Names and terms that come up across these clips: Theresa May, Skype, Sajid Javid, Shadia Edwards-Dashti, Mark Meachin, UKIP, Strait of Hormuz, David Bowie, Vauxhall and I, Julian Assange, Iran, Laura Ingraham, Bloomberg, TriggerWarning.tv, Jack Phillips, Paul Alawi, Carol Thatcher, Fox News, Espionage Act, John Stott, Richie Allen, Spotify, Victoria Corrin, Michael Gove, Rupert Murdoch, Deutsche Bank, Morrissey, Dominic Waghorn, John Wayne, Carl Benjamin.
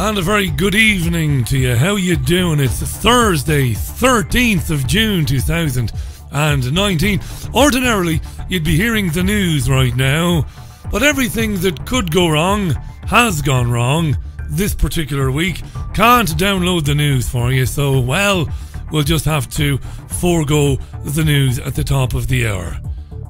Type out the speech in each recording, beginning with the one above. And a very good evening to you. How you doing? It's Thursday, 13th of June 2019. Ordinarily, you'd be hearing the news right now, but everything that could go wrong has gone wrong this particular week. Can't download the news for you, so, well, we'll just have to forego the news at the top of the hour.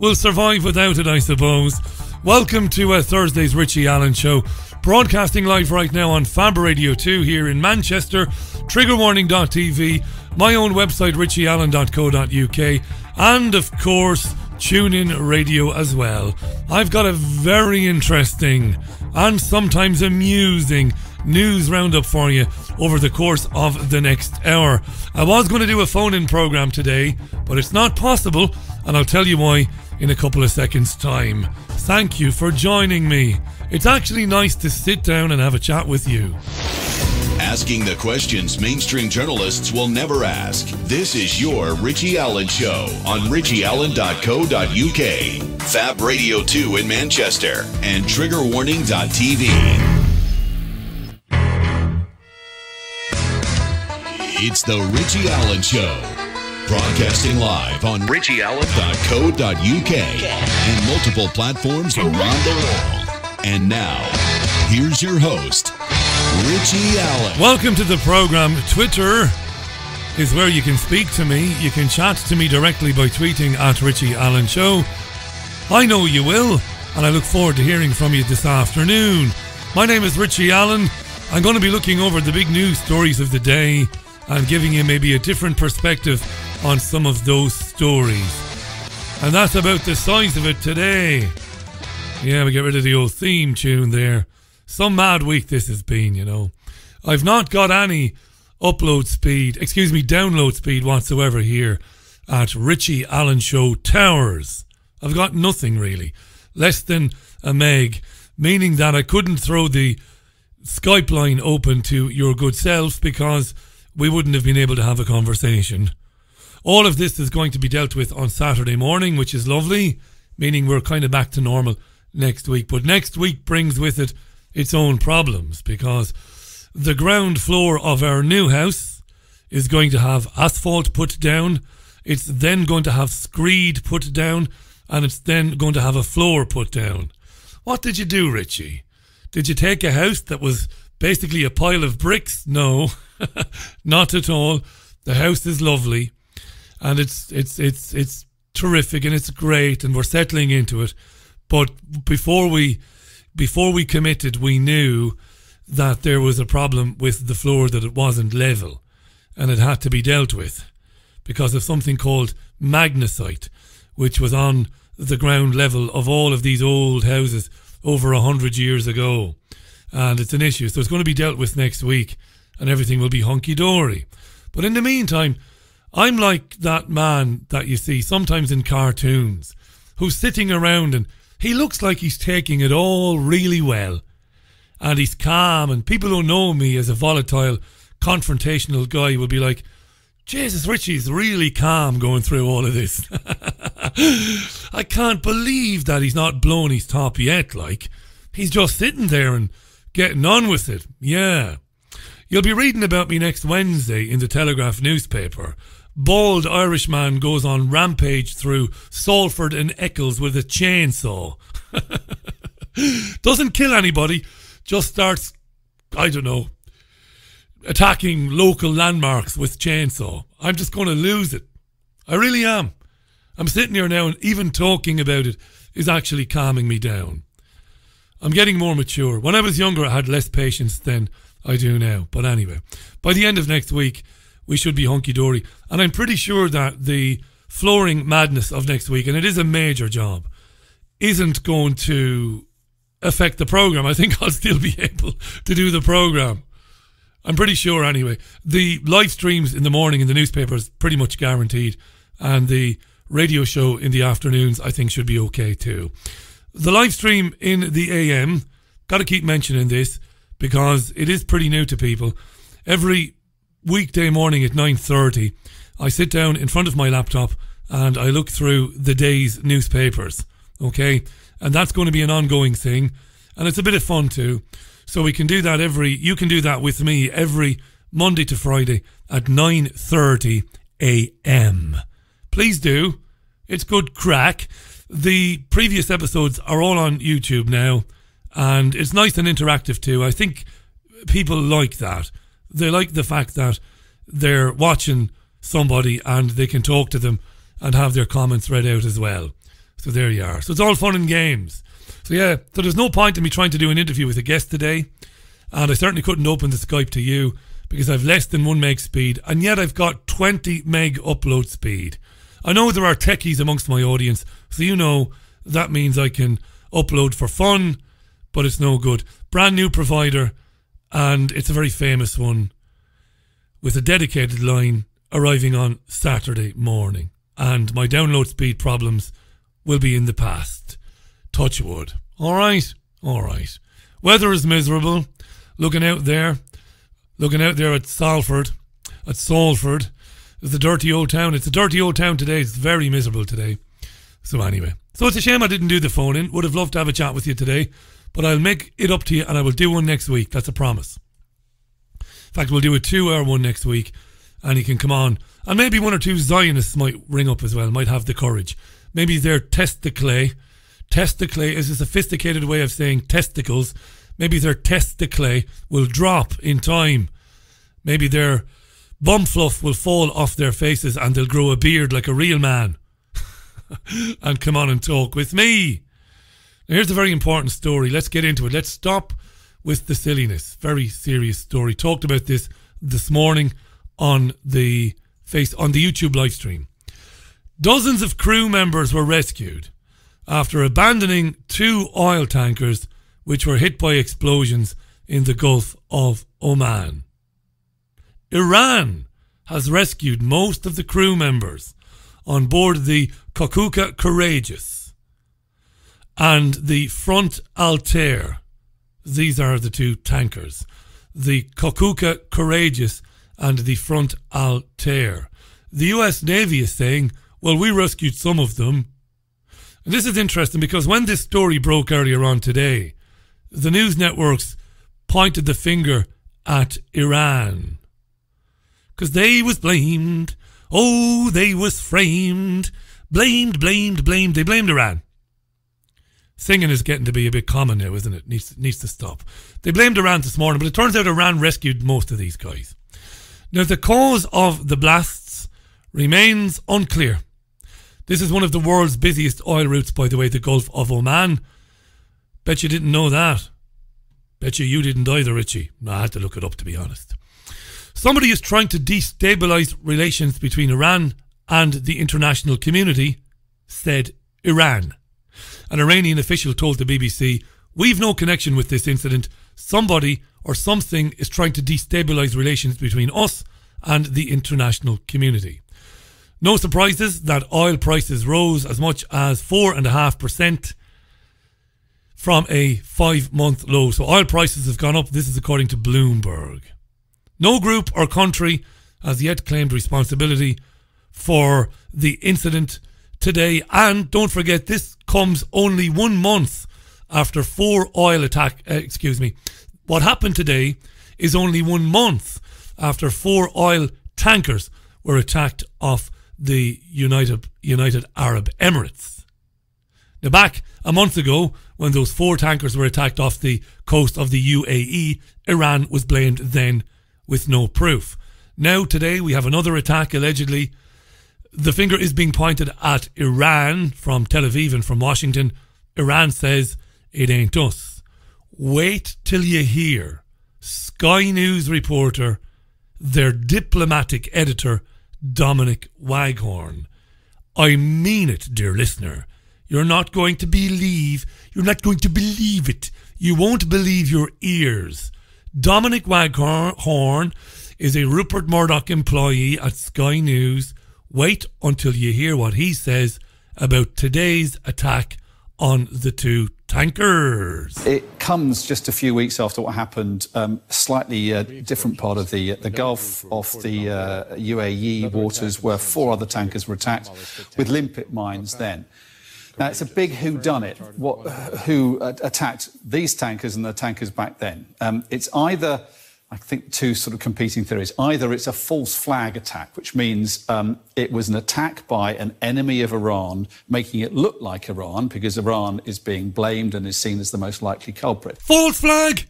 We'll survive without it, I suppose. Welcome to Thursday's Richie Allen Show. Broadcasting live right now on Fab Radio 2 here in Manchester, TriggerWarning.tv, my own website RichieAllen.co.uk, and of course TuneIn Radio as well. I've got a very interesting and sometimes amusing news roundup for you over the course of the next hour. I was going to do a phone-in programme today, but it's not possible, and I'll tell you why in a couple of seconds' time. Thank you for joining me. It's actually nice to sit down and have a chat with you. Asking the questions mainstream journalists will never ask. This is your Richie Allen Show on RichieAllen.co.uk, Fab Radio 2 in Manchester, and TriggerWarning.tv. It's the Richie Allen Show, broadcasting live on RichieAllen.co.uk and multiple platforms around the world. And now, here's your host, Richie Allen. Welcome to the program. Twitter is where you can speak to me. You can chat to me directly by tweeting at Richie Allen Show. I know you will, and I look forward to hearing from you this afternoon. My name is Richie Allen. I'm going to be looking over the big news stories of the day and giving you maybe a different perspective on some of those stories. And that's about the size of it today. Yeah, we get rid of the old theme tune there. Some mad week this has been, you know. I've not got any download speed whatsoever here at Richie Allen Show Towers. I've got nothing really. Less than a meg, meaning that I couldn't throw the Skype line open to your good self because we wouldn't have been able to have a conversation. All of this is going to be dealt with on Saturday morning, which is lovely, meaning we're kind of back to normal next week. But next week brings with it its own problems, because the ground floor of our new house is going to have asphalt put down. It's then going to have screed put down, and it's then going to have a floor put down. What did you do, Richie? Did you take a house that was basically a pile of bricks? No, not at all. The house is lovely, and it's terrific, and it's great, and we're settling into it. But before we committed, we knew that there was a problem with the floor, that it wasn't level, and it had to be dealt with because of something called magnesite, which was on the ground level of all of these old houses over 100 years ago. And it's an issue, so it's going to be dealt with next week, and everything will be hunky-dory. But in the meantime, I'm like that man that you see sometimes in cartoons who's sitting around, and he looks like he's taking it all really well, and he's calm, and people who know me as a volatile, confrontational guy will be like, Jesus, Richie's really calm going through all of this. I can't believe that he's not blown his top yet. Like, he's just sitting there and getting on with it. Yeah. You'll be reading about me next Wednesday in the Telegraph newspaper. Bald Irishman goes on rampage through Salford and Eccles with a chainsaw. Doesn't kill anybody, just starts, I don't know, attacking local landmarks with chainsaw. I'm just going to lose it. I really am. I'm sitting here now, and even talking about it is actually calming me down. I'm getting more mature. When I was younger, I had less patience than I do now. But anyway, by the end of next week, we should be hunky-dory. And I'm pretty sure that the flooring madness of next week, and it is a major job, isn't going to affect the programme. I think I'll still be able to do the programme. I'm pretty sure anyway. The live streams in the morning in the newspaper is pretty much guaranteed. And the radio show in the afternoons, I think, should be okay too. The live stream in the AM, got to keep mentioning this because it is pretty new to people. Every weekday morning at 9:30, I sit down in front of my laptop and I look through the day's newspapers, okay? And that's going to be an ongoing thing, and it's a bit of fun too. So we can do that every, you can do that with me every Monday to Friday at 9:30 a.m. Please do. It's good crack. The previous episodes are all on YouTube now, and it's nice and interactive too. I think people like that. They like the fact that they're watching somebody and they can talk to them and have their comments read out as well. So there you are. So it's all fun and games. So yeah, so there's no point in me trying to do an interview with a guest today, and I certainly couldn't open the Skype to you because I've less than 1 meg speed, and yet I've got 20 meg upload speed. I know there are techies amongst my audience, so you know that means I can upload for fun, but it's no good. Brand new provider, and it's a very famous one with a dedicated line arriving on Saturday morning, and my download speed problems will be in the past. Touch wood. Alright, alright. Weather is miserable. Looking out there at Salford, at Salford. It's a dirty old town. It's a dirty old town today. It's very miserable today. So anyway. So it's a shame I didn't do the phone in. Would have loved to have a chat with you today. But I'll make it up to you and I will do one next week. That's a promise. In fact, we'll do a 2-hour one next week. And you can come on. And maybe one or two Zionists might ring up as well. Might have the courage. Maybe they're test the clay. Test the clay is a sophisticated way of saying testicles. Maybe their test the clay will drop in time. Maybe their bum fluff will fall off their faces and they'll grow a beard like a real man and come on and talk with me. Now here's a very important story. Let's get into it. Let's stop with the silliness. Very serious story. Talked about this morning on the YouTube live stream. Dozens of crew members were rescued after abandoning 2 oil tankers which were hit by explosions in the Gulf of Oman. Iran has rescued most of the crew members on board the Kokuka Courageous and the Front Altair. These are the 2 tankers. The Kokuka Courageous and the Front Altair. The US Navy is saying, well, we rescued some of them. And this is interesting because when this story broke earlier on today, the news networks pointed the finger at Iran. Because they was blamed. Oh, they was framed. Blamed, blamed, blamed. They blamed Iran. Singing is getting to be a bit common now, isn't it? Needs to stop. They blamed Iran this morning, but it turns out Iran rescued most of these guys. Now, the cause of the blasts remains unclear. This is one of the world's busiest oil routes, by the way, the Gulf of Oman. Bet you didn't know that. Bet you didn't either, Richie. No, I had to look it up, to be honest. Somebody is trying to destabilise relations between Iran and the international community, said Iran. An Iranian official told the BBC, we've no connection with this incident. Somebody or something is trying to destabilise relations between us and the international community. No surprises that oil prices rose as much as 4.5% from a 5-month low. So oil prices have gone up. This is according to Bloomberg. No group or country has yet claimed responsibility for the incident today. And don't forget, this comes only 1 month after 4 oil attacks. What happened today is only 1 month after 4 oil tankers were attacked off the United Arab Emirates. Now, back a month ago, when those 4 tankers were attacked off the coast of the UAE, Iran was blamed then with no proof. Now today we have another attack allegedly. The finger is being pointed at Iran from Tel Aviv and from Washington. Iran says it ain't us. Wait till you hear Sky News reporter, their diplomatic editor, Dominic Waghorn. I mean it, dear listener. You're not going to believe. You're not going to believe it. You won't believe your ears. Dominic Waghorn is a Rupert Murdoch employee at Sky News. Wait until you hear what he says about today's attack on the 2 tankers. It comes just a few weeks after what happened, slightly different part of the Gulf of the UAE waters, where 4 other tankers were attacked with limpet mines then. Now, it's a big whodunit, who attacked these tankers and the tankers back then. It's either, I think, two sort of competing theories. Either it's a false flag attack, which means it was an attack by an enemy of Iran, making it look like Iran, because Iran is being blamed and is seen as the most likely culprit. False flag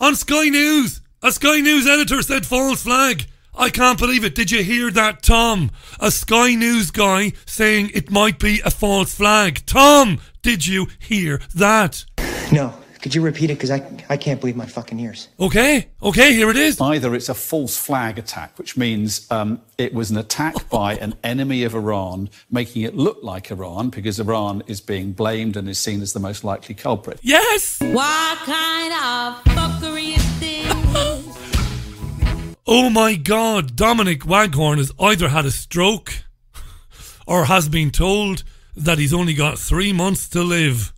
on Sky News. A Sky News editor said false flag. I can't believe it. Did you hear that, Tom? A Sky News guy saying it might be a false flag. Tom, did you hear that? No. Could you repeat it? Because I can't believe my fucking ears. Okay, okay, here it is. Either it's a false flag attack, which means it was an attack by an enemy of Iran, making it look like Iran, because Iran is being blamed and is seen as the most likely culprit. Yes! What kind of fuckery is this? Oh my God, Dominic Waghorn has either had a stroke or has been told that he's only got 3 months to live.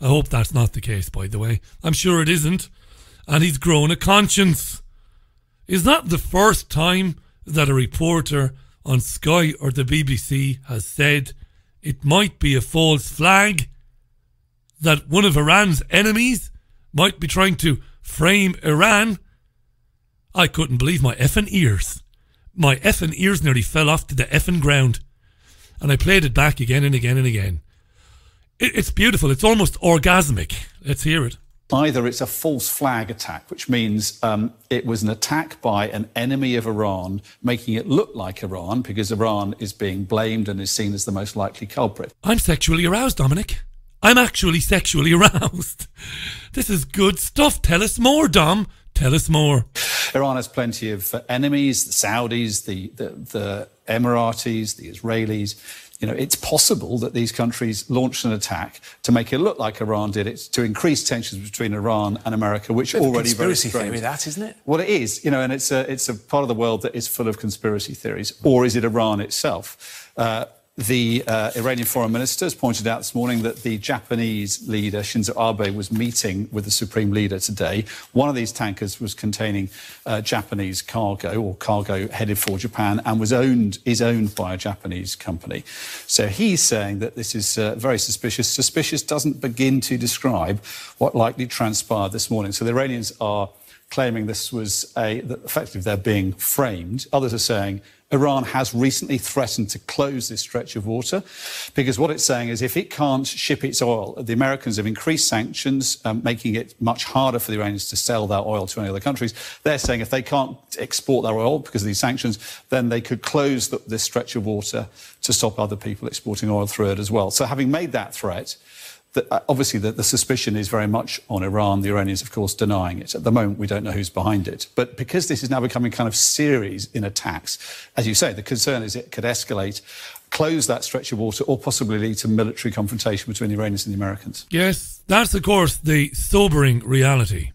I hope that's not the case, by the way. I'm sure it isn't. And he's grown a conscience. Is that the first time that a reporter on Sky or the BBC has said it might be a false flag, that one of Iran's enemies might be trying to frame Iran? I couldn't believe my effing ears. My effing ears nearly fell off to the effing ground. And I played it back again and again and again. It's beautiful. It's almost orgasmic. Let's hear it. Either it's a false flag attack, which means it was an attack by an enemy of Iran, making it look like Iran, because Iran is being blamed and is seen as the most likely culprit. I'm sexually aroused, Dominic. I'm actually sexually aroused. This is good stuff. Tell us more, Dom. Tell us more. Iran has plenty of enemies, the Saudis, the Emiratis, the Israelis. You know, it's possible that these countries launched an attack to make it look like Iran did it, to increase tensions between Iran and America, which already conspiracy theory that, isn't it? Well, it is, you know, and it's a part of the world that is full of conspiracy theories. Or is it Iran itself? The Iranian foreign minister has pointed out this morning that the Japanese leader, Shinzo Abe, was meeting with the supreme leader today. One of these tankers was containing Japanese cargo, or cargo headed for Japan, and is owned by a Japanese company. So he's saying that this is very suspicious. Suspicious doesn't begin to describe what likely transpired this morning. So the Iranians are claiming this was that effectively they're being framed. Others are saying Iran has recently threatened to close this stretch of water, because what it's saying is if it can't ship its oil, the Americans have increased sanctions, making it much harder for the Iranians to sell their oil to any other countries. They're saying if they can't export their oil because of these sanctions, then they could close this stretch of water to stop other people exporting oil through it as well. So having made that threat, obviously the suspicion is very much on Iran. The Iranians, of course, denying it. At the moment, we don't know who's behind it. But because this is now becoming kind of series in attacks, as you say, the concern is it could escalate, close that stretch of water, or possibly lead to military confrontation between the Iranians and the Americans. Yes, that's, of course, the sobering reality,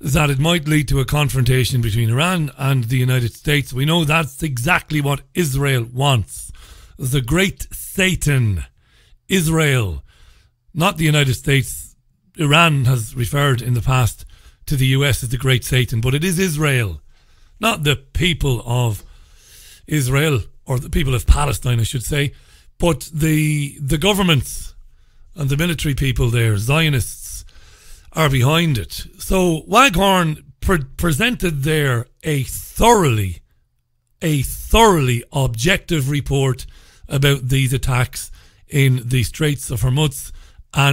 that it might lead to a confrontation between Iran and the United States. We know that's exactly what Israel wants. The great Satan, Israel. Not the United States. Iran has referred in the past to the US as the Great Satan, but it is Israel, not the people of Israel, or the people of Palestine, I should say, but the governments and the military people there, Zionists, are behind it. So Waghorn presented there a thoroughly objective report about these attacks in the Straits of Hormuz,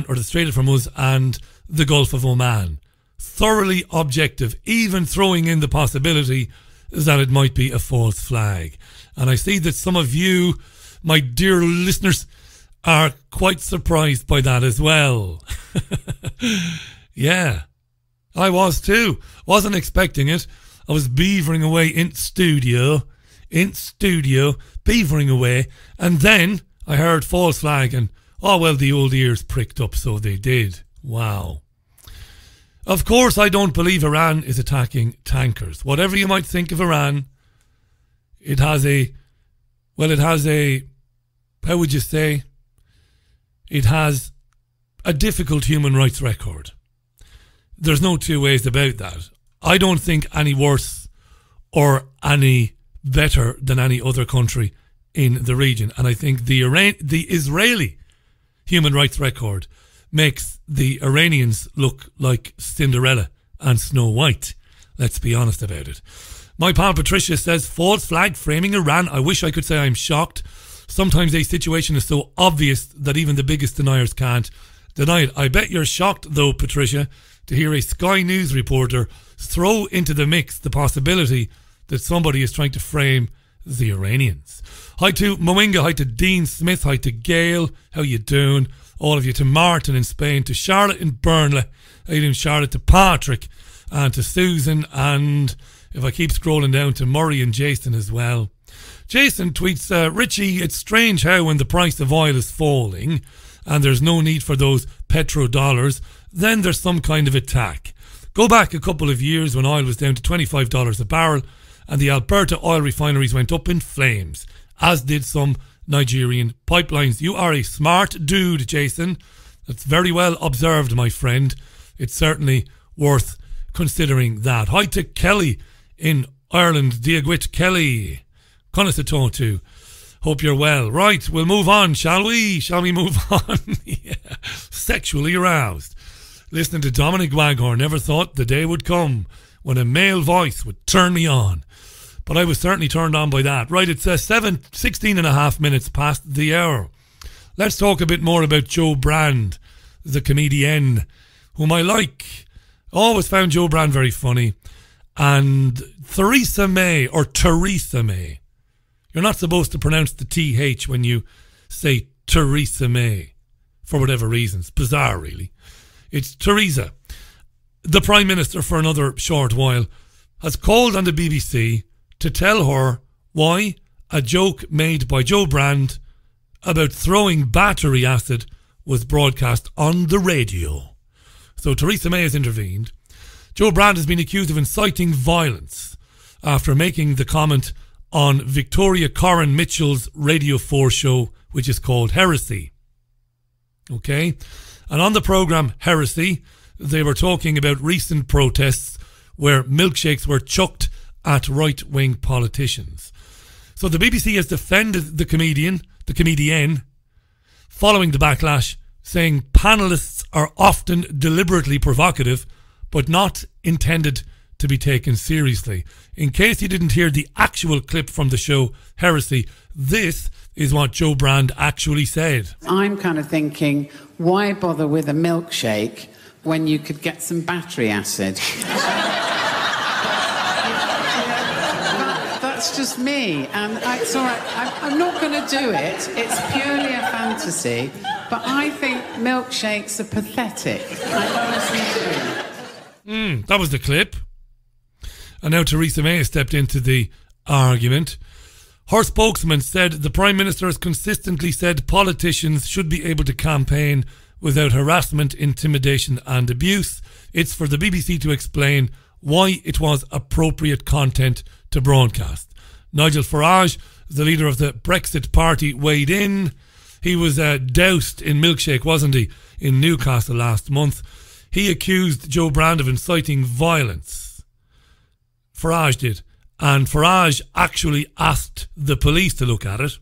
or the Strait of Hormuz and the Gulf of Oman. Thoroughly objective, even throwing in the possibility that it might be a false flag. And I see that some of you, my dear listeners, are quite surprised by that as well. Yeah, I was too. Wasn't expecting it. I was beavering away in studio, beavering away. And then I heard false flag and, oh, well, the old ears pricked up, so they did. Wow. Of course, I don't believe Iran is attacking tankers. Whatever you might think of Iran, it has a, well, it has a, how would you say? It has a difficult human rights record. There's no two ways about that. I don't think any worse or any better than any other country in the region. And I think the Israeli human rights record makes the Iranians look like Cinderella and Snow White. Let's be honest about it. My pal Patricia says, false flag framing Iran. I wish I could say I'm shocked. Sometimes a situation is so obvious that even the biggest deniers can't deny it. I bet you're shocked though, Patricia, to hear a Sky News reporter throw into the mix the possibility that somebody is trying to frame the Iranians. Hi to Moinga, hi to Dean Smith, hi to Gail, how you doing? All of you, to Martin in Spain, to Charlotte in Burnley, how you doing Charlotte, to Patrick and to Susan, and if I keep scrolling down, to Murray and Jason as well. Jason tweets, Richie, it's strange how when the price of oil is falling and there's no need for those petrodollars, then there's some kind of attack. Go back a couple of years when oil was down to $25 a barrel and the Alberta oil refineries went up in flames, as did some Nigerian pipelines. You are a smart dude, Jason. That's very well observed, my friend. It's certainly worth considering that. Hi to Kelly in Ireland. Diagwit Kelly. Konasatotu. Hope you're well. Right, we'll move on, shall we? Shall we move on? Yeah. Sexually aroused. Listening to Dominic Waghorn, never thought the day would come when a male voice would turn me on. But I was certainly turned on by that. Right, it's 16 and a half minutes past the hour. Let's talk a bit more about Joe Brand, the comedian, whom I like. Always found Joe Brand very funny. And Theresa May. You're not supposed to pronounce the TH when you say Theresa May, for whatever reasons. Bizarre, really. It's Theresa. The Prime Minister, for another short while, has called on the BBC to tell her why a joke made by Joe Brand about throwing battery acid was broadcast on the radio. So Theresa May has intervened. Joe Brand has been accused of inciting violence after making the comment on Victoria Corrin Mitchell's Radio 4 show, which is called Heresy. Okay? And on the programme Heresy, they were talking about recent protests where milkshakes were chucked at right-wing politicians. So the BBC has defended the comedian, following the backlash, saying panellists are often deliberately provocative, but not intended to be taken seriously. In case you didn't hear the actual clip from the show Heresy, this is what Joe Brand actually said. I'm kind of thinking, why bother with a milkshake when you could get some battery acid? That's just me, and it's all right. I'm not going to do it. It's purely a fantasy, but I think milkshakes are pathetic. I honestly do. That was the clip. And now Theresa May has stepped into the argument. Her spokesman said the Prime Minister has consistently said politicians should be able to campaign without harassment, intimidation and abuse. It's for the BBC to explain why it was appropriate content to broadcast. Nigel Farage, the leader of the Brexit party, weighed in. He was doused in milkshake, wasn't he, in Newcastle last month. He accused Joe Brand of inciting violence. Farage did. And Farage actually asked the police to look at it.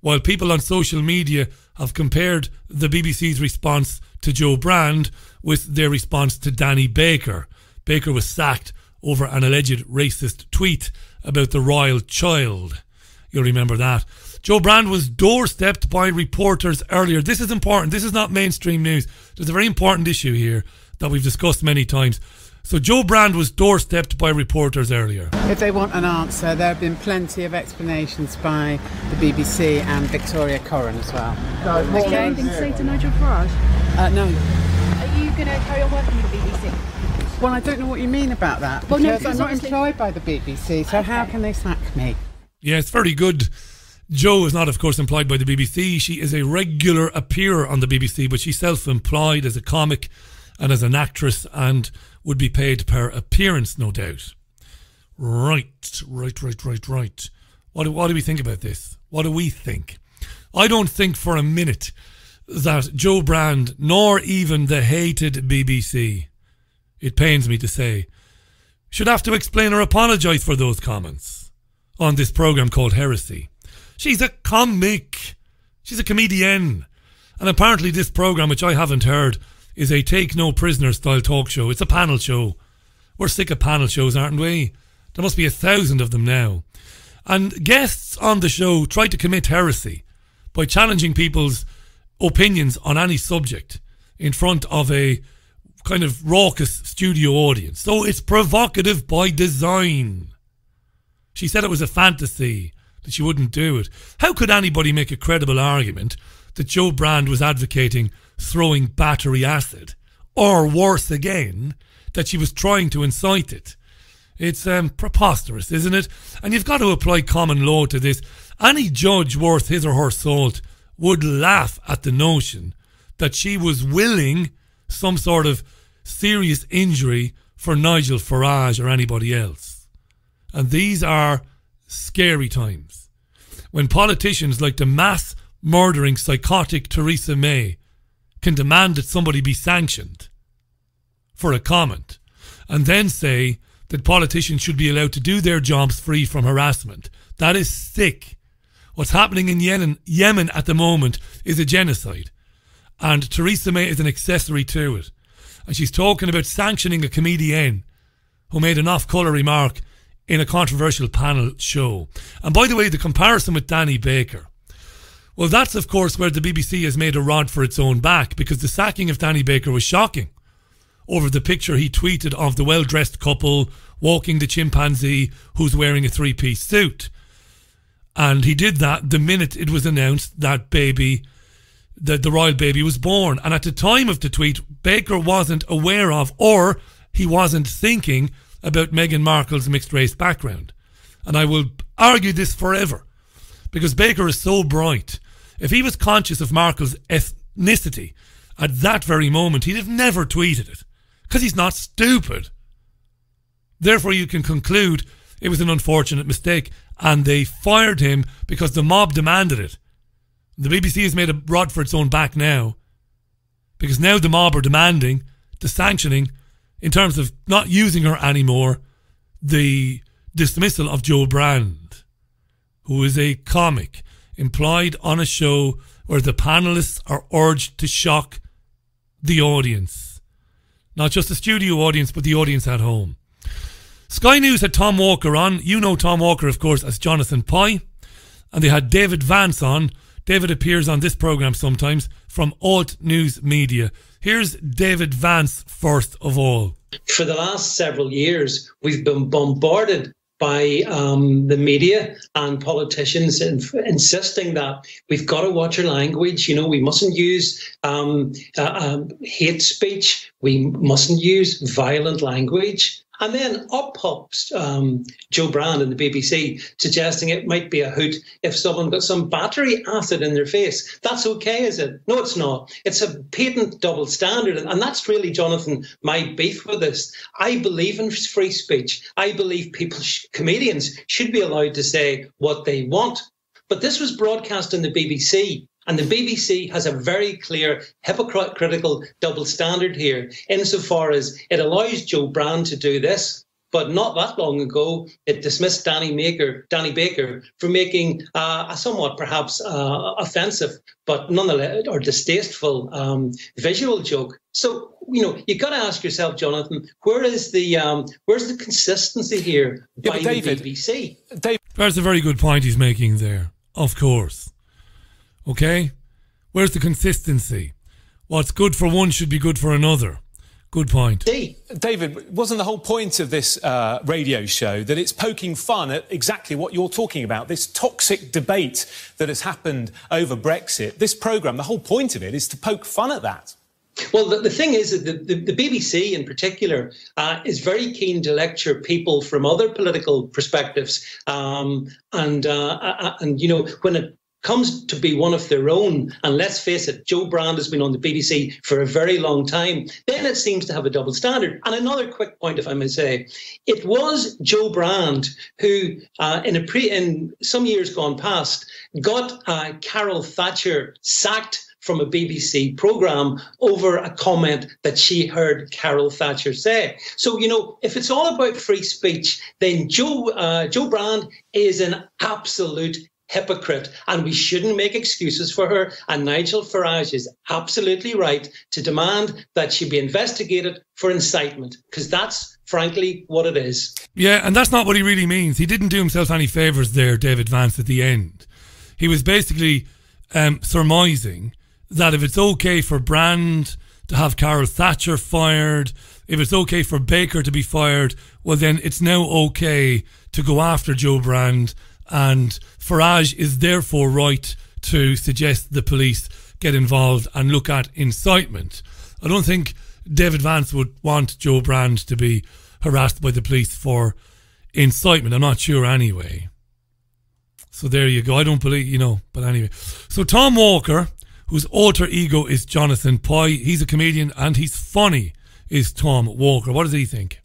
While people on social media have compared the BBC's response to Joe Brand with their response to Danny Baker. Baker was sacked over an alleged racist tweet about the royal child. You'll remember that. Joe Brand was doorstepped by reporters earlier. This is important. This is not mainstream news. There's a very important issue here that we've discussed many times. So Joe Brand was doorstepped by reporters earlier. If they want an answer, there have been plenty of explanations by the BBC and Victoria Corrin as well. No, okay. Anything to say to Nigel Farage? No. Are you going to carry on working with the BBC? Well, I don't know what you mean about that. Well, no, because I'm not employed by the BBC, so okay. How can they sack me? Yeah, it's very good. Jo is not, of course, employed by the BBC. She is a regular appearer on the BBC, but she's self-employed as a comic and as an actress and would be paid per appearance, no doubt. Right. What do we think about this? What do we think? I don't think for a minute that Joe Brand, nor even the hated BBC, it pains me to say, should have to explain or apologise for those comments on this programme called Heresy. She's a comic. She's a comedian. And apparently this programme, which I haven't heard, is a take-no-prisoner style talk show. It's a panel show. We're sick of panel shows, aren't we? There must be 1,000 of them now. And guests on the show try to commit heresy by challenging people's opinions on any subject in front of a kind of raucous studio audience. So it's provocative by design. She said it was a fantasy, that she wouldn't do it. How could anybody make a credible argument that Joe Brand was advocating throwing battery acid, or worse again, that she was trying to incite it? It's preposterous, isn't it? And you've got to apply common law to this. Any judge worth his or her salt would laugh at the notion that she was willing some sort of serious injury for Nigel Farage or anybody else. And these are scary times, when politicians like the mass murdering psychotic Theresa May can demand that somebody be sanctioned for a comment, and then say that politicians should be allowed to do their jobs free from harassment. That is sick. What's happening in Yemen at the moment is a genocide, and Theresa May is an accessory to it. And she's talking about sanctioning a comedian who made an off-colour remark in a controversial panel show. And by the way, the comparison with Danny Baker, well, that's of course where the BBC has made a rod for its own back, because the sacking of Danny Baker was shocking over the picture he tweeted of the well-dressed couple walking the chimpanzee who's wearing a three-piece suit. And he did that the minute it was announced that the royal baby was born. And at the time of the tweet, Baker wasn't aware of, or he wasn't thinking about, Meghan Markle's mixed-race background. And I will argue this forever, because Baker is so bright. If he was conscious of Markle's ethnicity at that very moment, he'd have never tweeted it, because he's not stupid. Therefore, you can conclude it was an unfortunate mistake, and they fired him because the mob demanded it. The BBC has made a rod for its own back now, because now the mob are demanding the sanctioning, in terms of not using her anymore, the dismissal of Joe Brand, who is a comic employed on a show where the panellists are urged to shock the audience. Not just the studio audience, but the audience at home. Sky News had Tom Walker on. You know Tom Walker, of course, as Jonathan Pye. And they had David Vance on. David appears on this programme sometimes, from Alt News Media. Here's David Vance first of all. For the last several years, we've been bombarded by the media and politicians insisting that we've got to watch our language. You know, we mustn't use hate speech. We mustn't use violent language. And then up pops Joe Brand and the BBC suggesting it might be a hoot if someone got some battery acid in their face. That's okay, is it? No, it's not. It's a patent double standard. And that's really, Jonathan, my beef with this. I believe in free speech. I believe people, comedians, should be allowed to say what they want. But this was broadcast on the BBC. And the BBC has a very clear hypocritical double standard here, insofar as it allows Joe Brand to do this, but not that long ago, it dismissed Danny Baker for making a somewhat perhaps offensive, but nonetheless, or distasteful visual joke. So, you know, you've got to ask yourself, Jonathan, where is the where's the consistency here by David, the BBC? David. That's a very good point he's making there, of course. Okay? Where's the consistency? What's good for one should be good for another. Good point. David, wasn't the whole point of this radio show that it's poking fun at exactly what you're talking about, this toxic debate that has happened over Brexit? This programme, the whole point of it is to poke fun at that. Well, the thing is that the BBC in particular is very keen to lecture people from other political perspectives. And you know, when it comes to be one of their own, and let's face it, Joe Brand has been on the BBC for a very long time, then it seems to have a double standard. And another quick point, if I may say, it was Joe Brand who, in some years gone past, got Carol Thatcher sacked from a BBC programme over a comment that she heard Carol Thatcher say. So, you know, if it's all about free speech, then Joe Brand is an absolute hypocrite, and we shouldn't make excuses for her. And Nigel Farage is absolutely right to demand that she be investigated for incitement, because that's frankly what it is. Yeah, and that's not what he really means. He didn't do himself any favours there, David Vance, at the end. He was basically surmising that if it's okay for Brand to have Carol Thatcher fired, if it's okay for Baker to be fired, well then it's now okay to go after Joe Brand, and Farage is therefore right to suggest the police get involved and look at incitement. I don't think David Vance would want Joe Brand to be harassed by the police for incitement. I'm not sure anyway. So there you go. I don't believe, you know, but anyway. So Tom Walker, whose alter ego is Jonathan Pye, he's a comedian and he's funny, is Tom Walker. What does he think?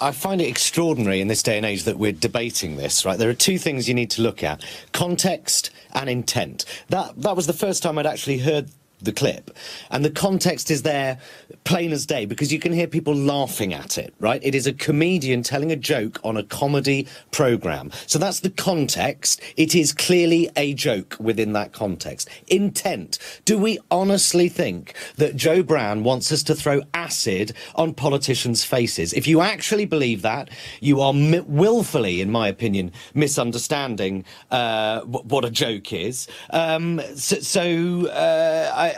I find it extraordinary in this day and age that we're debating this, right? There are two things you need to look at: context and intent. That was the first time I'd actually heard the clip, and the context is there plain as day, because you can hear people laughing at it, right? It is a comedian telling a joke on a comedy program, so that's the context. It is clearly a joke within that context. Intent: do we honestly think that Joe Brand wants us to throw acid on politicians' faces? If you actually believe that, you are willfully, in my opinion, misunderstanding what a joke is.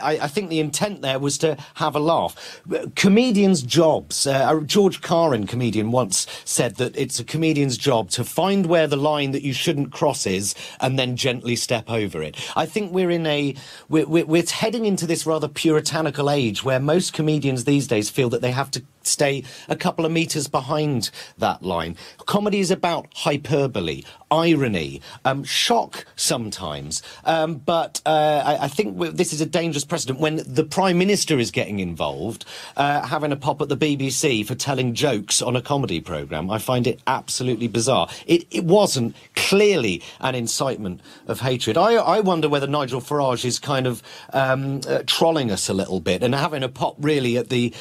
I think the intent there was to have a laugh. Comedians' jobs. George Carrin, comedian, once said that it's a comedian's job to find where the line that you shouldn't cross is and then gently step over it. I think we're heading into this rather puritanical age where most comedians these days feel that they have to stay a couple of meters behind that line. Comedy is about hyperbole, irony, shock sometimes. But I think this is a dangerous precedent when the Prime Minister is getting involved, having a pop at the BBC for telling jokes on a comedy programme. I find it absolutely bizarre. It wasn't clearly an incitement of hatred. I wonder whether Nigel Farage is kind of trolling us a little bit and having a pop really at the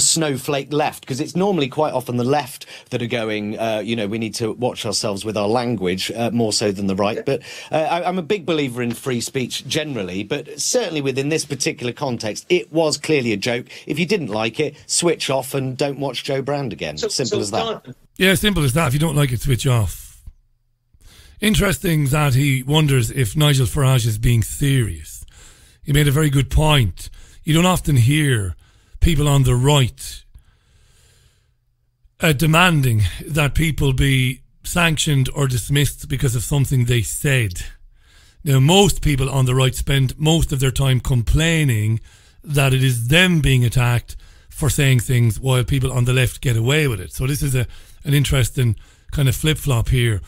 snowflake left, because it's normally quite often the left that are going, you know, we need to watch ourselves with our language more so than the right. But I'm a big believer in free speech generally, but certainly within this particular context, it was clearly a joke. If you didn't like it, switch off and don't watch Joe Brand again. Simple as that. Yeah, simple as that. If you don't like it, switch off. Interesting that he wonders if Nigel Farage is being serious. He made a very good point. You don't often hear people on the right demanding that people be sanctioned or dismissed because of something they said. Now, most people on the right spend most of their time complaining that it is them being attacked for saying things, while people on the left get away with it. So this is an interesting kind of flip-flop here.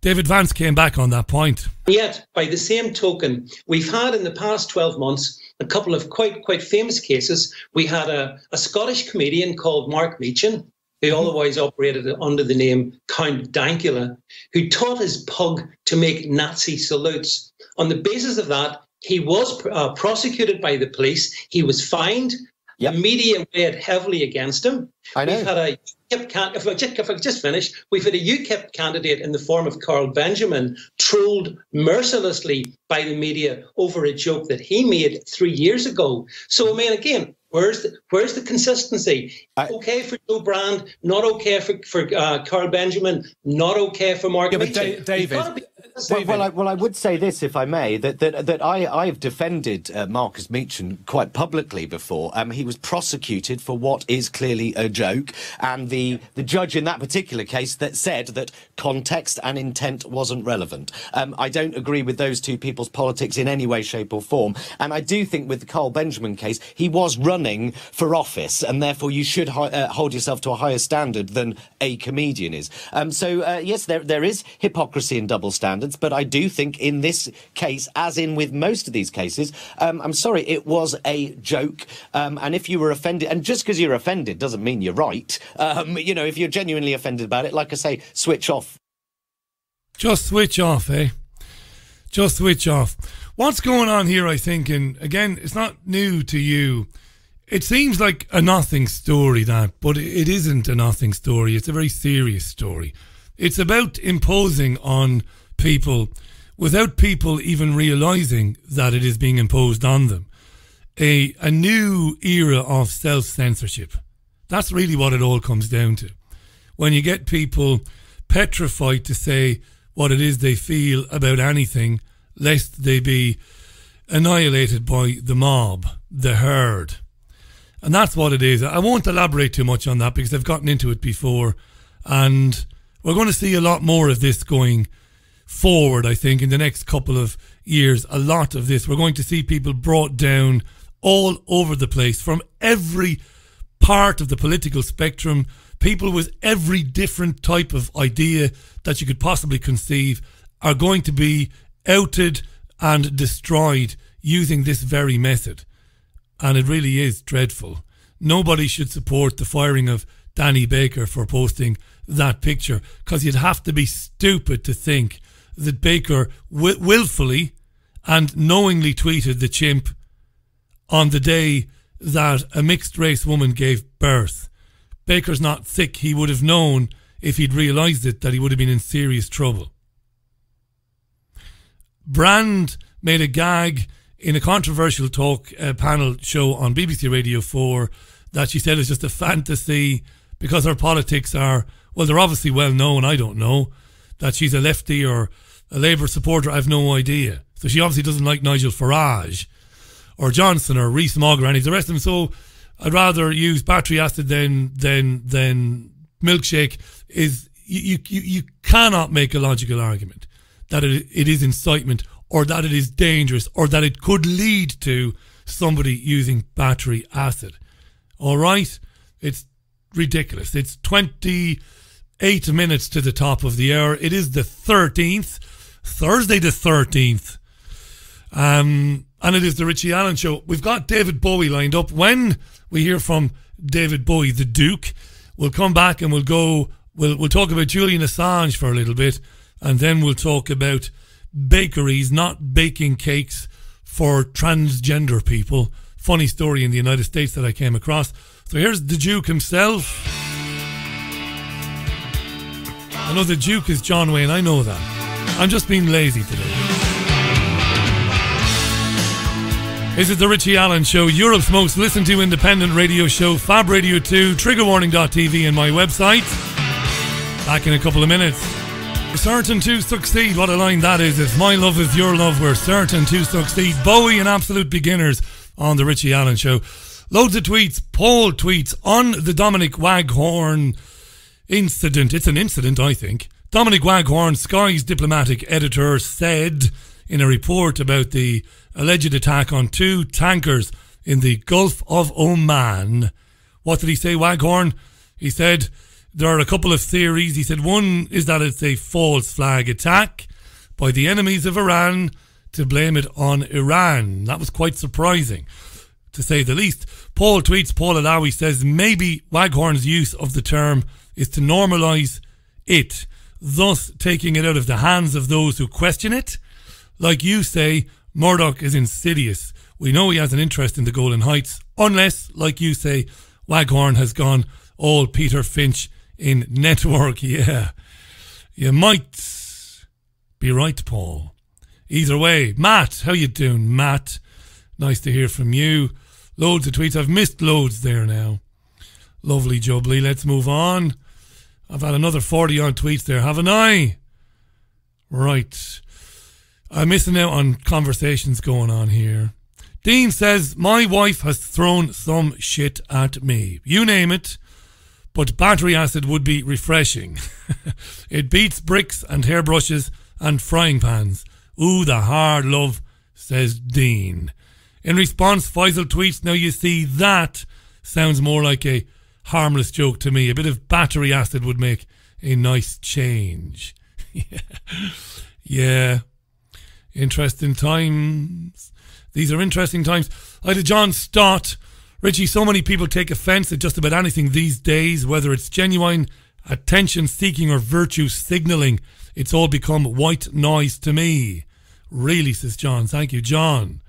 David Vance came back on that point. Yet, by the same token, we've had in the past 12 months a couple of quite famous cases. We had a Scottish comedian called Mark Meachin, who otherwise operated under the name Count Dankula, who taught his pug to make Nazi salutes. On the basis of that, he was prosecuted by the police. He was fined. Yep. The media weighed heavily against him. I know. We've had a UKIP if I just finish, we've had a UKIP candidate in the form of Carl Benjamin trolled mercilessly by the media over a joke that he made 3 years ago. So, I mean, again, where's the consistency? Okay for Joe Brand, not okay for Carl Benjamin, not okay for Mark. Yeah, but David. Well, I would say this, if I may, that I've defended Marcus Meachin quite publicly before. He was prosecuted for what is clearly a joke, and the judge in that particular case that said that context and intent wasn't relevant. I don't agree with those two people's politics in any way, shape or form, and I do think with the Carl Benjamin case, he was running for office, and therefore you should hold yourself to a higher standard than a comedian is. So yes, there is hypocrisy and double standards. But I do think in this case, as in with most of these cases, I'm sorry, it was a joke. And if you were offended, and just because you're offended doesn't mean you're right. You know, if you're genuinely offended about it, like I say, switch off. Just switch off, eh? Just switch off. What's going on here, I think, and again, it's not new to you. It seems like a nothing story, that, but it isn't a nothing story. It's a very serious story. It's about imposing on people without people even realising that it is being imposed on them, a new era of self-censorship. That's really what it all comes down to. When you get people petrified to say what it is they feel about anything, lest they be annihilated by the mob, the herd. And that's what it is. I won't elaborate too much on that because I've gotten into it before. And we're going to see a lot more of this going forward, I think, in the next couple of years. A lot of this. We're going to see people brought down all over the place from every part of the political spectrum. People with every different type of idea that you could possibly conceive are going to be outed and destroyed using this very method. And it really is dreadful. Nobody should support the firing of Danny Baker for posting that picture, because you'd have to be stupid to think that Baker willfully and knowingly tweeted the chimp on the day that a mixed race woman gave birth. Baker's not sick. He would have known, if he'd realised it, that he would have been in serious trouble. Brand made a gag in a controversial talk panel show on BBC Radio 4 that she said is just a fantasy because her politics are, well, they're obviously well known, I don't know, that she's a lefty or a Labour supporter, I've no idea. So she obviously doesn't like Nigel Farage or Johnson or Rees-Mogg or any of the rest of them, so I'd rather use battery acid than milkshake. Is you cannot make a logical argument that it is incitement, or that it is dangerous, or that it could lead to somebody using battery acid. All right? It's ridiculous. It's 28 minutes to the top of the hour. It is the 13th, Thursday the 13th. And it is the Richie Allen Show. We've got David Bowie lined up. When we hear from David Bowie, the Duke, we'll come back and we'll talk about Julian Assange for a little bit, and then we'll talk about bakeries not baking cakes for transgender people. Funny story in the United States that I came across. So here's the Duke himself. I know the Duke is John Wayne, I know that. I'm just being lazy today. This is the Richie Allen Show, Europe's most listened to independent radio show, Fab Radio 2, TriggerWarning.tv, and my website. Back in a couple of minutes. Certain to succeed. What a line that is. If my love is your love, we're certain to succeed. Bowie and Absolute Beginners on the Richie Allen Show. Loads of tweets, poll tweets on the Dominic Waghorn incident. It's an incident, I think. Dominic Waghorn, Sky's diplomatic editor, said in a report about the alleged attack on two tankers in the Gulf of Oman. What did he say, Waghorn? He said there are a couple of theories. He said one is that it's a false flag attack by the enemies of Iran to blame it on Iran. That was quite surprising, to say the least. Paul tweets, Paul Alawi says, maybe Waghorn's use of the term is to normalise it, thus taking it out of the hands of those who question it. Like you say, Murdoch is insidious. We know he has an interest in the Golan Heights, unless, like you say, Waghorn has gone all Peter Finch in network. Yeah, you might be right, Paul. Either way, Matt, how you doing, Matt? Nice to hear from you. Loads of tweets. I've missed loads there now. Lovely jubbly. Let's move on. I've had another 40 odd tweets there, haven't I? Right, I'm missing out on conversations going on here. Dean says, my wife has thrown some shit at me, you name it, but battery acid would be refreshing. It beats bricks and hairbrushes and frying pans. Ooh, the hard love, says Dean. In response, Faisal tweets, now you see, that sounds more like a harmless joke to me. A bit of battery acid would make a nice change. Yeah. Interesting times. These are interesting times. I had a John Stott. Richie, so many people take offence at just about anything these days, whether it's genuine attention-seeking or virtue-signalling. It's all become white noise to me. Really, says John. Thank you, John.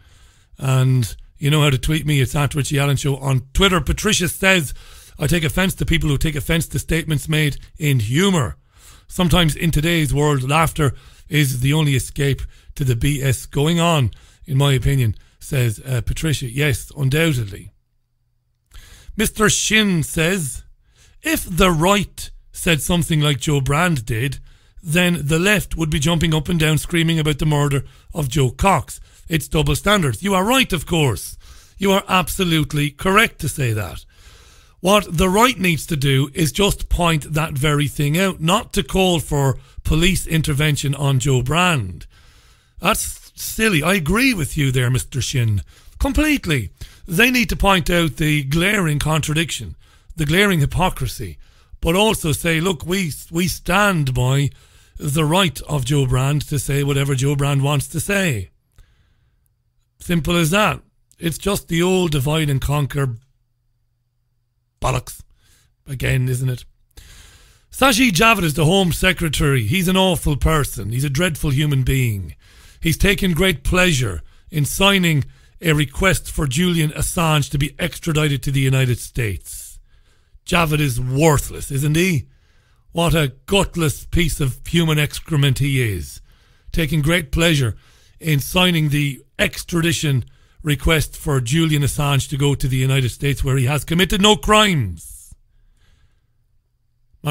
And you know how to tweet me. It's at Richie Allen Show on Twitter. Patricia says, I take offence to people who take offence to statements made in humour. Sometimes in today's world, laughter is the only escape to the BS going on, in my opinion, says Patricia. Yes, undoubtedly. Mr. Shin says, if the right said something like Joe Brand did, then the left would be jumping up and down screaming about the murder of Joe Cox. It's double standards. You are right, of course. You are absolutely correct to say that. What the right needs to do is just point that very thing out, not to call for police intervention on Joe Brand. That's silly. I agree with you there, Mr. Shin, completely. They need to point out the glaring contradiction, the glaring hypocrisy, but also say, look, we stand by the right of Joe Brand to say whatever Joe Brand wants to say. Simple as that. It's just the old divide and conquer bollocks again, isn't it? Sajid Javid is the Home Secretary. He's an awful person. He's a dreadful human being. He's taken great pleasure in signing a request for Julian Assange to be extradited to the United States. Javid is worthless, isn't he? What a gutless piece of human excrement he is. Taking great pleasure in signing the extradition request for Julian Assange to go to the United States, where he has committed no crimes. I'm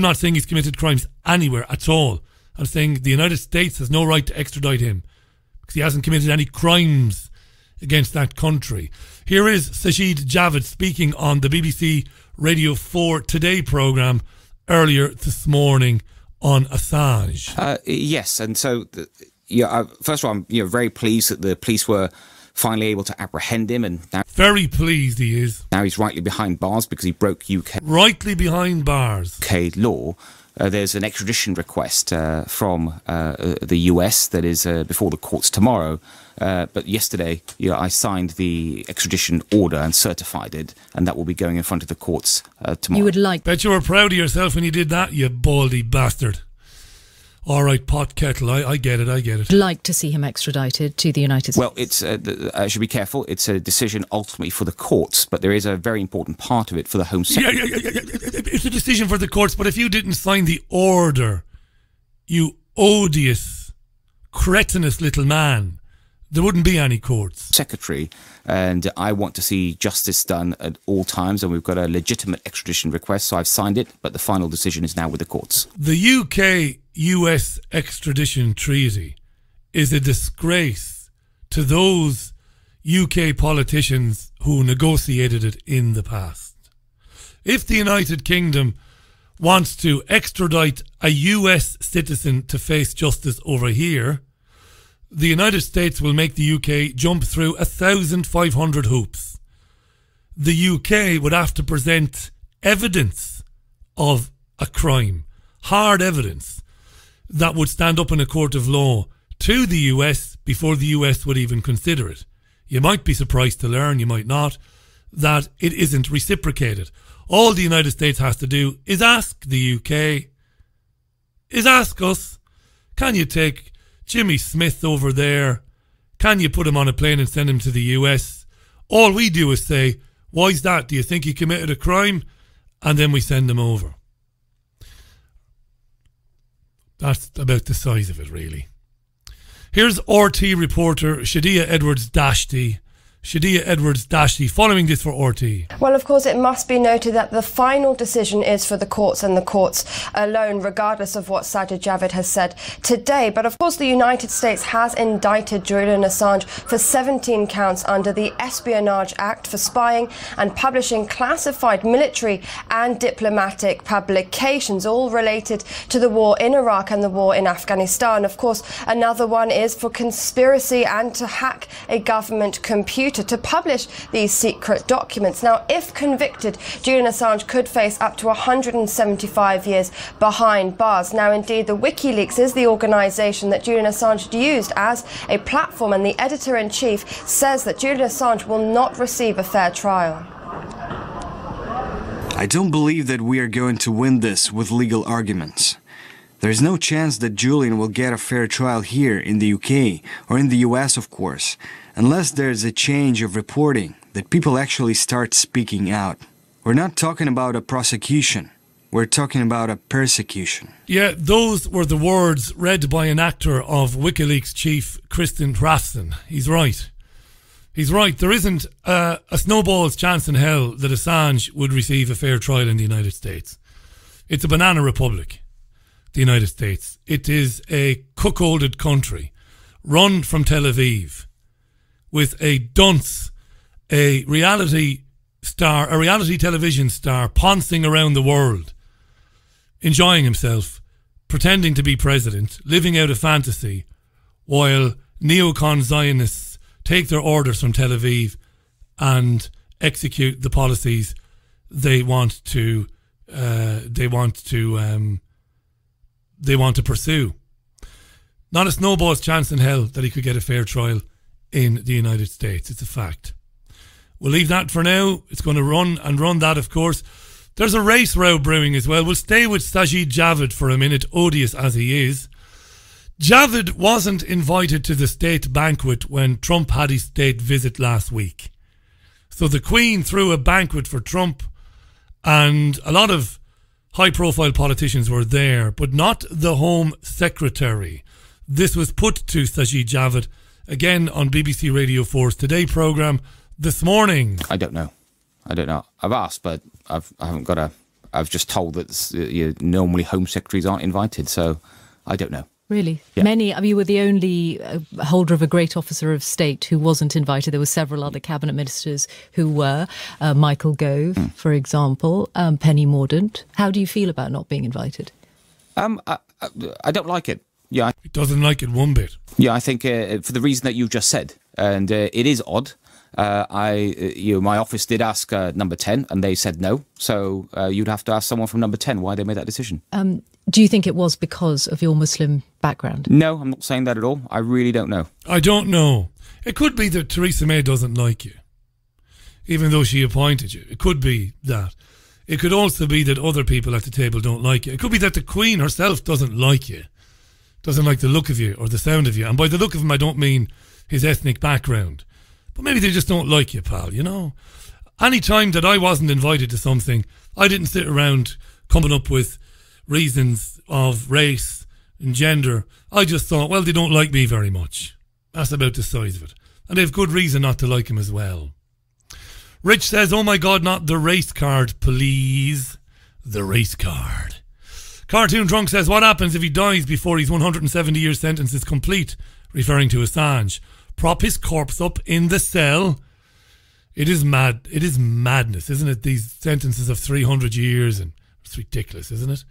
not saying he's committed crimes anywhere at all. I'm saying the United States has no right to extradite him because he hasn't committed any crimes against that country. Here is Sajid Javid speaking on the BBC Radio 4 Today programme earlier this morning on Assange. Yes, and so... first of all, I'm very pleased that the police were finally able to apprehend him, and now very pleased he is. Now he's rightly behind bars because he broke UK law. There's an extradition request from the US that is before the courts tomorrow. But yesterday, I signed the extradition order and certified it, and that will be going in front of the courts tomorrow. You would like? Bet you were proud of yourself when you did that, you baldy bastard. All right, pot kettle. I get it. I get it. Like to see him extradited to the United States. Well, it's I should be careful. It's a decision ultimately for the courts, but there is a very important part of it for the Home Secretary. Yeah. It's a decision for the courts, but if you didn't sign the order, you odious, cretinous little man, there wouldn't be any courts. Secretary, and I want to see justice done at all times, and we've got a legitimate extradition request, so I've signed it, but the final decision is now with the courts. The UK. US extradition treaty is a disgrace to those UK politicians who negotiated it in the past. If the United Kingdom wants to extradite a US citizen to face justice over here, the United States will make the UK jump through 1,500 hoops. The UK would have to present evidence of a crime, hard evidence, that would stand up in a court of law to the US before the US would even consider it. You might be surprised to learn, you might not, that it isn't reciprocated. All the United States has to do is ask the UK, is ask us, can you take Jimmy Smith over there? Can you put him on a plane and send him to the US? All we do is say, why's that? Do you think he committed a crime? And then we send him over. That's about the size of it, really. Here's RT reporter Shadia Edwards-Dashti. Shadia Edwards-Dashti following this for RT. Well, of course, it must be noted that the final decision is for the courts and the courts alone, regardless of what Sajid Javid has said today. But of course, the United States has indicted Julian Assange for 17 counts under the Espionage Act for spying and publishing classified military and diplomatic publications, all related to the war in Iraq and the war in Afghanistan. Of course, another one is for conspiracy and to hack a government computer to publish these secret documents. Now, if convicted, Julian Assange could face up to 175 years behind bars. Now, indeed, the WikiLeaks is the organisation that Julian Assange used as a platform, and the editor-in-chief says that Julian Assange will not receive a fair trial. I don't believe that we are going to win this with legal arguments. There's no chance that Julian will get a fair trial here in the UK or in the US, of course, unless there's a change of reporting, that people actually start speaking out. We're not talking about a prosecution. We're talking about a persecution. Yeah, those were the words read by an actor of WikiLeaks chief Kristen Hrafson. He's right. He's right. There isn't a snowball's chance in hell that Assange would receive a fair trial in the United States. It's a banana republic, the United States. It is a cuckolded country run from Tel Aviv with a dunce, a reality star, a reality television star pouncing around the world, enjoying himself, pretending to be president, living out a fantasy, while neocon Zionists take their orders from Tel Aviv and execute the policies they want to pursue. Not a snowball's chance in hell that he could get a fair trial in the United States. It's a fact. We'll leave that for now. It's going to run and run that, of course. There's a race row brewing as well. We'll stay with Sajid Javid for a minute, odious as he is. Javid wasn't invited to the state banquet when Trump had his state visit last week. So the Queen threw a banquet for Trump and a lot of high-profile politicians were there, but not the Home Secretary. This was put to Sajid Javid, again on BBC Radio 4's Today programme this morning. I don't know. I don't know. I've asked, but I haven't got a... I've just told that normally Home Secretaries aren't invited, so I don't know. Really? Yeah. Many, I mean, you were the only holder of a great officer of state who wasn't invited. There were several other cabinet ministers who were, Michael Gove, for example, Penny Mordaunt. How do you feel about not being invited? I don't like it. Yeah, he doesn't like it one bit. Yeah, I think for the reason that you just said, and it is odd. My office did ask Number 10 and they said no. So you'd have to ask someone from Number 10 why they made that decision. Do you think it was because of your Muslim background? No, I'm not saying that at all. I really don't know. I don't know. It could be that Theresa May doesn't like you, even though she appointed you. It could be that. It could also be that other people at the table don't like you. It could be that the Queen herself doesn't like you, doesn't like the look of you or the sound of you. And by the look of him, I don't mean his ethnic background. But maybe they just don't like you, pal, you know? Any time that I wasn't invited to something, I didn't sit around coming up with reasons of race and gender. I just thought, well, they don't like me very much. That's about the size of it. And they have good reason not to like him as well. Rich says, oh my God, not the race card, please. The race card. Cartoon Drunk says, what happens if he dies before his 170-year sentence is complete? Referring to Assange. Prop his corpse up in the cell. It is mad. It is madness, isn't it? These sentences of 300 years, and it's ridiculous, isn't it?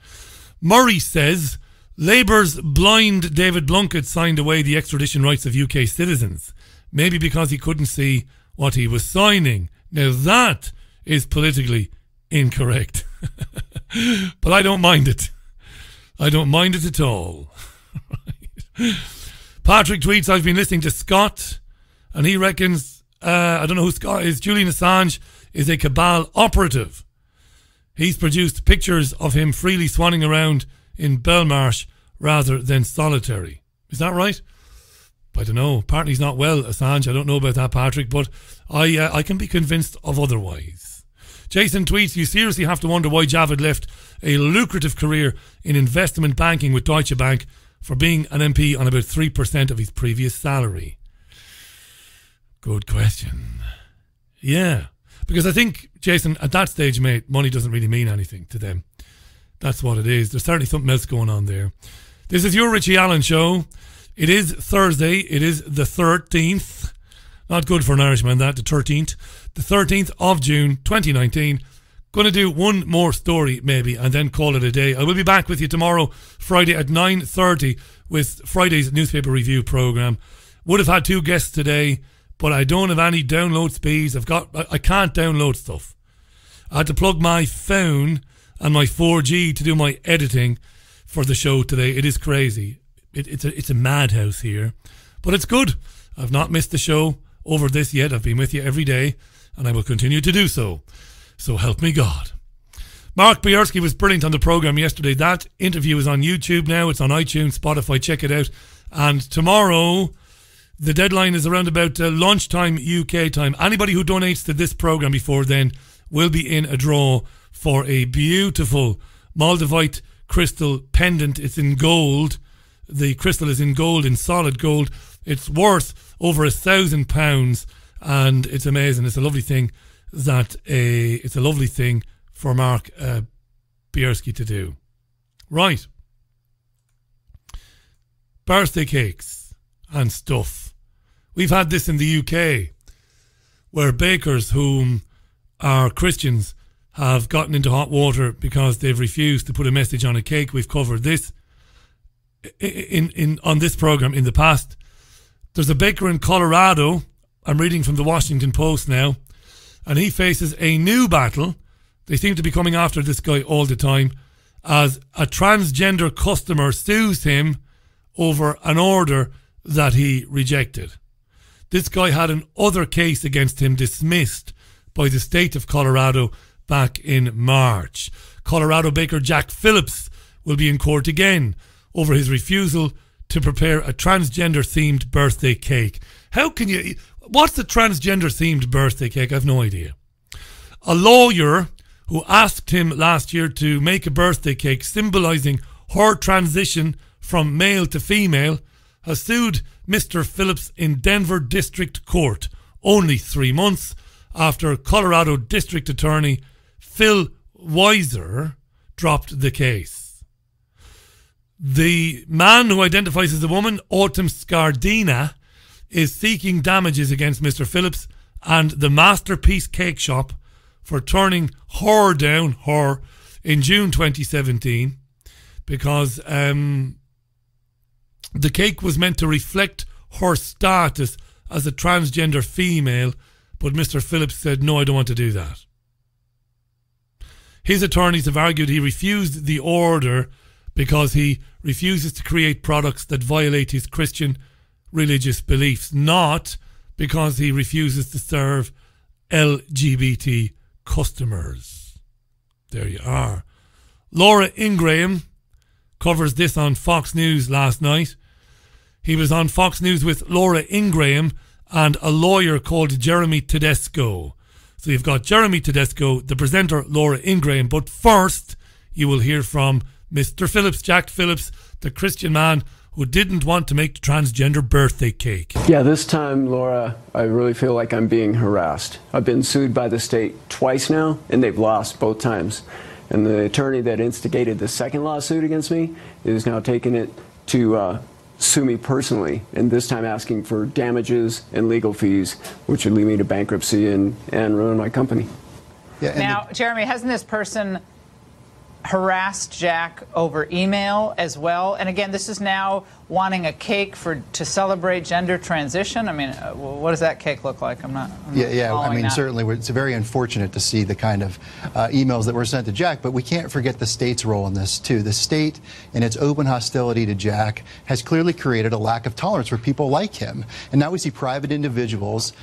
Murray says, Labour's blind David Blunkett signed away the extradition rights of UK citizens, maybe because he couldn't see what he was signing. Now that is politically incorrect. But I don't mind it. I don't mind it at all. Patrick tweets, I've been listening to Scott, and he reckons, I don't know who Scott is, Julian Assange is a cabal operative. He's produced pictures of him freely swanning around in Belmarsh rather than solitary. Is that right? I don't know. Apparently he's not well, Assange. I don't know about that, Patrick, but I can be convinced of otherwise. Jason tweets, you seriously have to wonder why Javid left a lucrative career in investment banking with Deutsche Bank for being an MP on about 3% of his previous salary. Good question. Yeah. Because I think, Jason, at that stage, mate, money doesn't really mean anything to them. That's what it is. There's certainly something else going on there. This is your Richie Allen show. It is Thursday. It is the 13th. Not good for an Irishman, that, the 13th. The 13th of June, 2019. Going to do one more story maybe and then call it a day. I will be back with you tomorrow, Friday at 9:30 with Friday's newspaper review programme. Would have had two guests today, but I don't have any download speeds. I can't download stuff. I had to plug my phone and my 4G to do my editing for the show today. It is crazy. It's a madhouse here, but it's good. I've not missed the show over this yet. I've been with you every day and I will continue to do so. So help me God. Mark Bajerski was brilliant on the programme yesterday. That interview is on YouTube now. It's on iTunes, Spotify. Check it out. And tomorrow, the deadline is around about lunchtime UK time. Anybody who donates to this programme before then will be in a draw for a beautiful Moldavite crystal pendant. It's in gold. The crystal is in gold, in solid gold. It's worth over £1,000, and it's amazing. It's a lovely thing that it's a lovely thing for Mark Bajerski to do. Right. Birthday cakes and stuff. We've had this in the UK, where bakers whom are Christians have gotten into hot water because they've refused to put a message on a cake. We've covered this on this program in the past. There's a baker in Colorado, I'm reading from the Washington Post now, and he faces a new battle. They seem to be coming after this guy all the time, as a transgender customer sues him over an order that he rejected. This guy had an other case against him dismissed by the state of Colorado back in March. Colorado baker Jack Phillips will be in court again over his refusal to prepare a transgender-themed birthday cake. How can you... What's the transgender-themed birthday cake? I've no idea. A lawyer who asked him last year to make a birthday cake symbolising her transition from male to female has sued Mr. Phillips in Denver District Court only 3 months after Colorado District Attorney Phil Weiser dropped the case. The man who identifies as a woman, Autumn Scardina, is seeking damages against Mr. Phillips and the Masterpiece Cake Shop for turning her down, her, in June 2017 because the cake was meant to reflect her status as a transgender female, but Mr. Phillips said, no, I don't want to do that. His attorneys have argued he refused the order because he refuses to create products that violate his Christian religious beliefs, not because he refuses to serve LGBT customers. There you are. Laura Ingraham covers this on Fox News last night. He was on Fox News with Laura Ingraham and a lawyer called Jeremy Tedesco. So you've got Jeremy Tedesco, the presenter Laura Ingraham. But first, you will hear from Mr. Phillips, Jack Phillips, the Christian man who didn't want to make the transgender birthday cake. Yeah, this time, Laura, I really feel like I'm being harassed. I've been sued by the state twice now, and they've lost both times. And the attorney that instigated the second lawsuit against me is now taking it to... sue me personally, and this time asking for damages and legal fees, which would lead me to bankruptcy and ruin my company. Yeah, and now, Jeremy, hasn't this person harassed Jack over email as well? And again, this is now wanting a cake to celebrate gender transition. I mean, what does that cake look like? I'm not I mean, that. Certainly, it's very unfortunate to see the kind of emails that were sent to Jack, but we can't forget the state's role in this, too. The state, in its open hostility to Jack, has clearly created a lack of tolerance for people like him. And now we see private individuals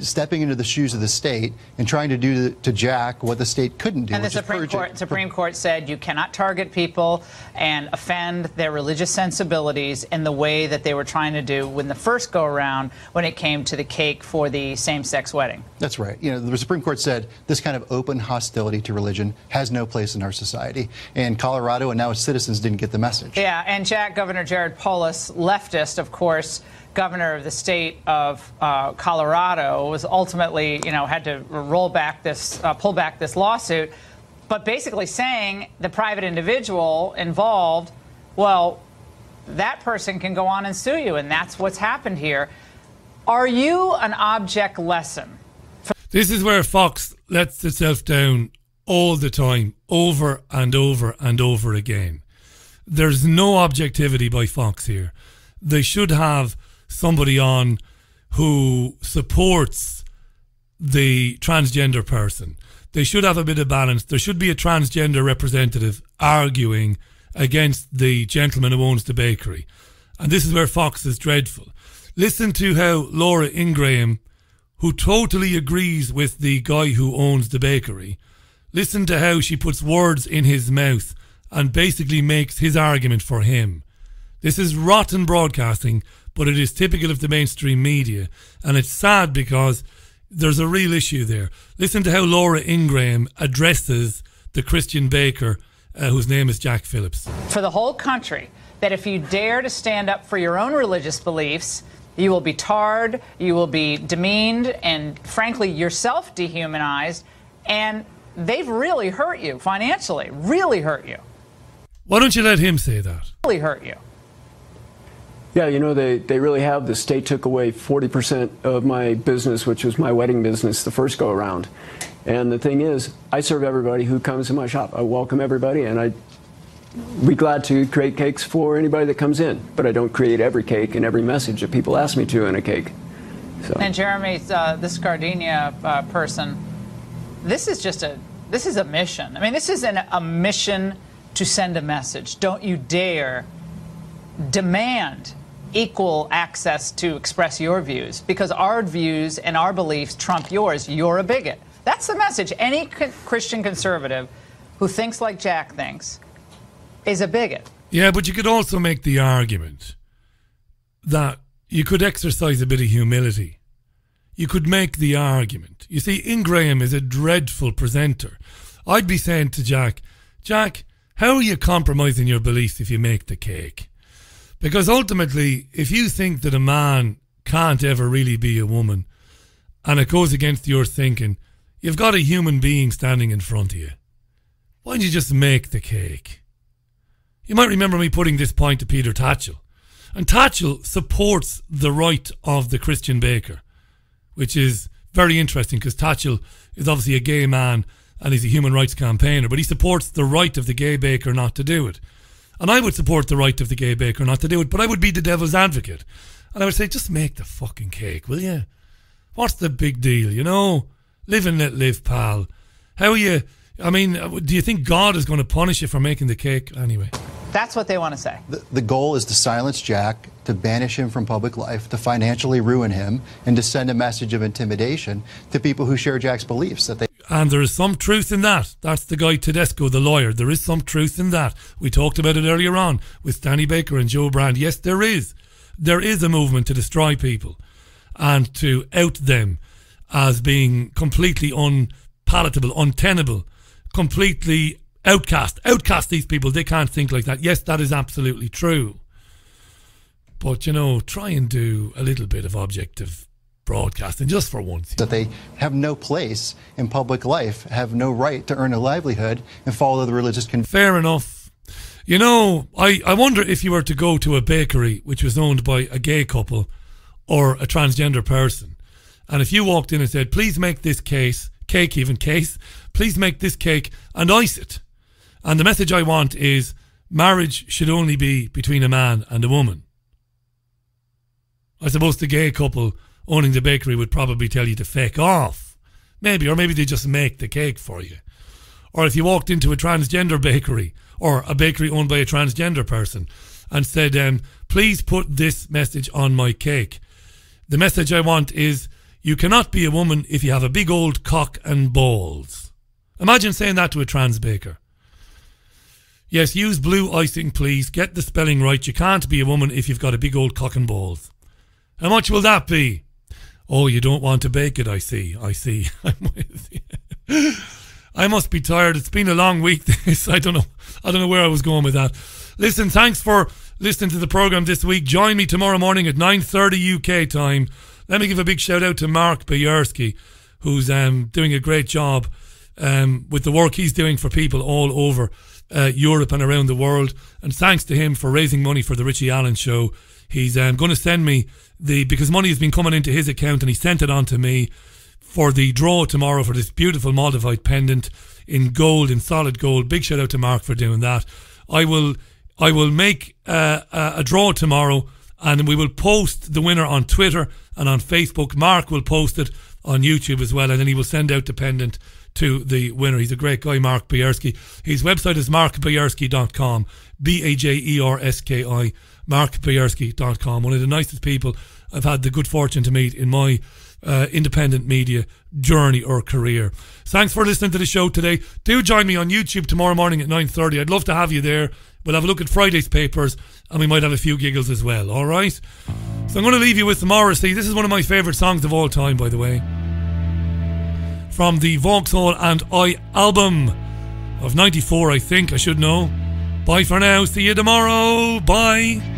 stepping into the shoes of the state and trying to do to Jack what the state couldn't do. And the Supreme Court said you cannot target people and offend their religious sensibilities in the way that they were trying to do when the first go-around when it came to the cake for the same-sex wedding. That's right. You know, the Supreme Court said this kind of open hostility to religion has no place in our society. And Colorado and now its citizens didn't get the message. Yeah, and Jack, Governor Jared Polis, leftist, of course, governor of the state of Colorado, was ultimately, you know, had to pull back this lawsuit, but basically saying the private individual involved, well, that person can go on and sue you, and that's what's happened here. Are you an object lesson? This is where Fox lets itself down all the time, over and over and over again. There's no objectivity by Fox here. They should have somebody on who supports the transgender person. They should have a bit of balance. There should be a transgender representative arguing against the gentleman who owns the bakery. And this is where Fox is dreadful. Listen to how Laura Ingraham, who totally agrees with the guy who owns the bakery, listen to how she puts words in his mouth and basically makes his argument for him. This is rotten broadcasting, but it is typical of the mainstream media. And it's sad because there's a real issue there. Listen to how Laura Ingraham addresses the Christian baker whose name is Jack Phillips. For the whole country, that if you dare to stand up for your own religious beliefs, you will be tarred, you will be demeaned, and frankly, yourself dehumanized, and they've really hurt you financially, really hurt you. Why don't you let him say that? Really hurt you. Yeah, you know, they really have. The state took away 40% of my business, which was my wedding business, the first go around. And the thing is, I serve everybody who comes in my shop. I welcome everybody, and I'd be glad to create cakes for anybody that comes in. But I don't create every cake and every message that people ask me to in a cake. So. And Jeremy, this Gardenia person, this is a mission. I mean, this is a mission to send a message. Don't you dare demand equal access to express your views, because our views and our beliefs trump yours. You're a bigot. That's the message. Any Christian conservative who thinks like Jack thinks is a bigot. Yeah, but you could also make the argument that you could exercise a bit of humility. You could make the argument. You see, Ingraham is a dreadful presenter. I'd be saying to Jack, Jack, how are you compromising your beliefs if you make the cake? Because ultimately, if you think that a man can't ever really be a woman, and it goes against your thinking, you've got a human being standing in front of you. Why don't you just make the cake? You might remember me putting this point to Peter Tatchell. And Tatchell supports the right of the Christian baker, which is very interesting because Tatchell is obviously a gay man and he's a human rights campaigner, but he supports the right of the gay baker not to do it. And I would support the right of the gay baker not to do it, but I would be the devil's advocate. And I would say, just make the fucking cake, will you? What's the big deal, you know? Live and let live, pal. How are you? I mean, do you think God is going to punish you for making the cake anyway? That's what they want to say. The goal is to silence Jack, to banish him from public life, to financially ruin him, and to send a message of intimidation to people who share Jack's beliefs. And there is some truth in that. That's the guy Tedesco, the lawyer. There is some truth in that. We talked about it earlier on with Danny Baker and Joe Brand. Yes, there is. There is a movement to destroy people and to out them as being completely unpalatable, untenable, completely outcast. Outcast these people. They can't think like that. Yes, that is absolutely true. But, you know, try and do a little bit of objective broadcasting just for once. That they have no place in public life, have no right to earn a livelihood and follow the religious convictions. Fair enough. You know, I wonder if you were to go to a bakery which was owned by a gay couple or a transgender person, and if you walked in and said, please make this please make this cake and ice it, and the message I want is marriage should only be between a man and a woman, I suppose the gay couple owning the bakery would probably tell you to fake off. Maybe, or maybe they just make the cake for you. Or if you walked into a transgender bakery or a bakery owned by a transgender person and said, please put this message on my cake. The message I want is, you cannot be a woman if you have a big old cock and balls. Imagine saying that to a trans baker. Yes, use blue icing, please. Get the spelling right. You can't be a woman if you've got a big old cock and balls. How much will that be? Oh, you don't want to bake it, I see. I see. I'm with you. I must be tired. It's been a long week, this. I don't know where I was going with that. Listen, thanks for listening to the programme this week. Join me tomorrow morning at 9:30 UK time. Let me give a big shout out to Mark Bajerski, who's doing a great job with the work he's doing for people all over Europe and around the world. And thanks to him for raising money for the Richie Allen Show. He's going to send me because money has been coming into his account, and he sent it on to me for the draw tomorrow for this beautiful modified pendant in gold, in solid gold. Big shout out to Mark for doing that. I will make a draw tomorrow, and we will post the winner on Twitter and on Facebook. Mark will post it on YouTube as well, and then he will send out the pendant to the winner. He's a great guy, Mark Bajerski. His website is markbajerski.com, B-A-J-E-R-S-K-I, markbajerski.com. One of the nicest people I've had the good fortune to meet in my independent media journey or career. Thanks for listening to the show today. Do join me on YouTube tomorrow morning at 9:30. I'd love to have you there. We'll have a look at Friday's papers, and we might have a few giggles as well, all right? So I'm going to leave you with some Morrissey. This is one of my favourite songs of all time, by the way, from the Vauxhall and I album. of 94, I think. I should know. Bye for now. See you tomorrow. Bye.